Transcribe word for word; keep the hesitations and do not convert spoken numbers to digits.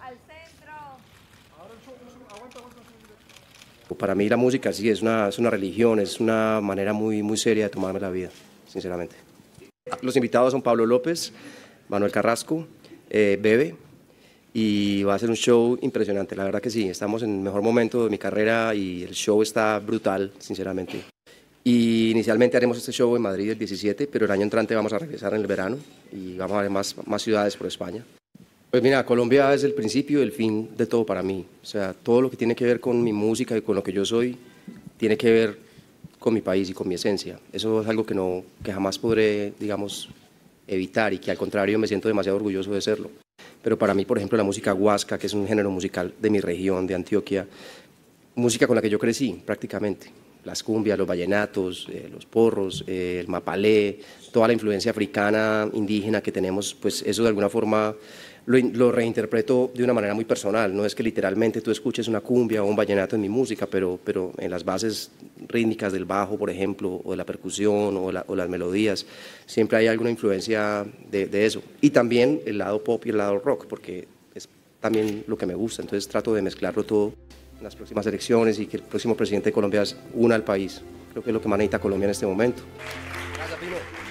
Al centro. Para mí la música sí es una, es una religión, es una manera muy, muy seria de tomarme la vida, sinceramente. Los invitados son Pablo López, Manuel Carrasco, eh, Bebe, y va a ser un show impresionante, la verdad que sí, estamos en el mejor momento de mi carrera y el show está brutal, sinceramente. Y inicialmente haremos este show en Madrid el diecisiete, pero el año entrante vamos a regresar en el verano y vamos a ver más, más ciudades por España. Pues mira, Colombia es el principio y el fin de todo para mí. O sea, todo lo que tiene que ver con mi música y con lo que yo soy, tiene que ver con mi país y con mi esencia. Eso es algo que, no, que jamás podré, digamos, evitar y que al contrario me siento demasiado orgulloso de serlo. Pero para mí, por ejemplo, la música guasca, que es un género musical de mi región, de Antioquia, música con la que yo crecí prácticamente. Las cumbias, los vallenatos, eh, los porros, eh, el mapalé, toda la influencia africana, indígena que tenemos, pues eso de alguna forma lo, lo reinterpreto de una manera muy personal. No es que literalmente tú escuches una cumbia o un vallenato en mi música, pero, pero en las bases rítmicas del bajo, por ejemplo, o de la percusión o, la, o las melodías, siempre hay alguna influencia de, de eso. Y también el lado pop y el lado rock, porque es también lo que me gusta, entonces trato de mezclarlo todo. Las próximas elecciones y que el próximo presidente de Colombia una al país. Creo que es lo que más necesita Colombia en este momento. Gracias, Pino.